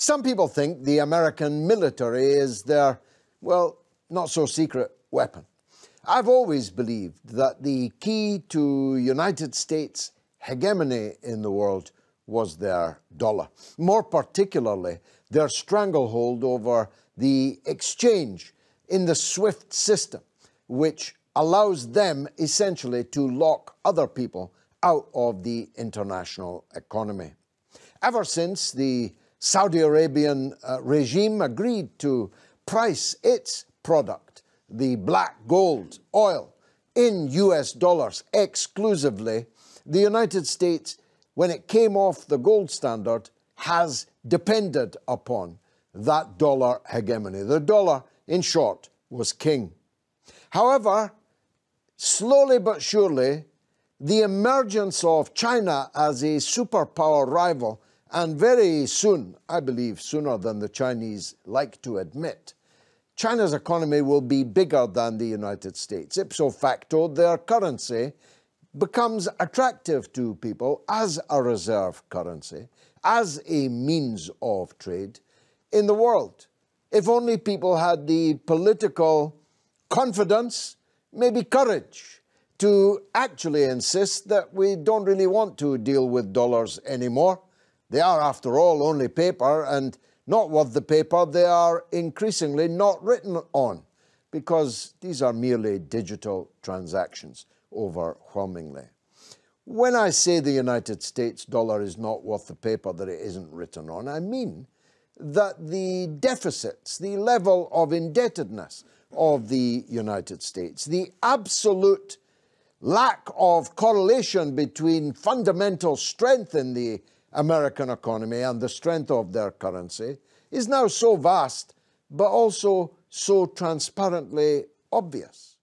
Some people think the American military is their, well, not-so-secret weapon. I've always believed that the key to United States hegemony in the world was their dollar, more particularly their stranglehold over the exchange in the SWIFT system, which allows them essentially to lock other people out of the international economy. Ever since the Saudi Arabian regime agreed to price its product, the black gold oil, in US dollars exclusively, the United States, when it came off the gold standard, has depended upon that dollar hegemony. The dollar, in short, was king. However, slowly but surely, the emergence of China as a superpower rival, and very soon, I believe sooner than the Chinese like to admit, China's economy will be bigger than the United States. Ipso facto, their currency becomes attractive to people as a reserve currency, as a means of trade in the world. If only people had the political confidence, maybe courage, to actually insist that we don't really want to deal with dollars anymore. They are, after all, only paper, and not worth the paper they are increasingly not written on, because these are merely digital transactions, overwhelmingly. When I say the United States dollar is not worth the paper that it isn't written on, I mean that the deficits, the level of indebtedness of the United States, the absolute lack of correlation between fundamental strength in the American economy and the strength of their currency, is now so vast, but also so transparently obvious.